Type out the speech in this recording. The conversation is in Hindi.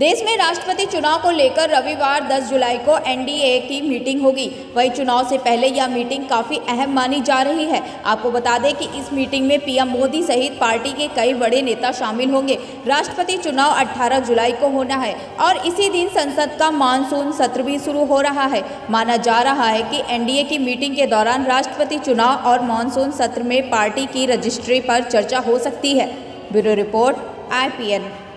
देश में राष्ट्रपति चुनाव को लेकर रविवार 10 जुलाई को एनडीए की मीटिंग होगी। वहीं चुनाव से पहले यह मीटिंग काफ़ी अहम मानी जा रही है। आपको बता दें कि इस मीटिंग में पीएम मोदी सहित पार्टी के कई बड़े नेता शामिल होंगे। राष्ट्रपति चुनाव 18 जुलाई को होना है और इसी दिन संसद का मानसून सत्र भी शुरू हो रहा है। माना जा रहा है कि एनडीए की मीटिंग के दौरान राष्ट्रपति चुनाव और मानसून सत्र में पार्टी की रजिस्ट्री पर चर्चा हो सकती है। Bureau report, IPN।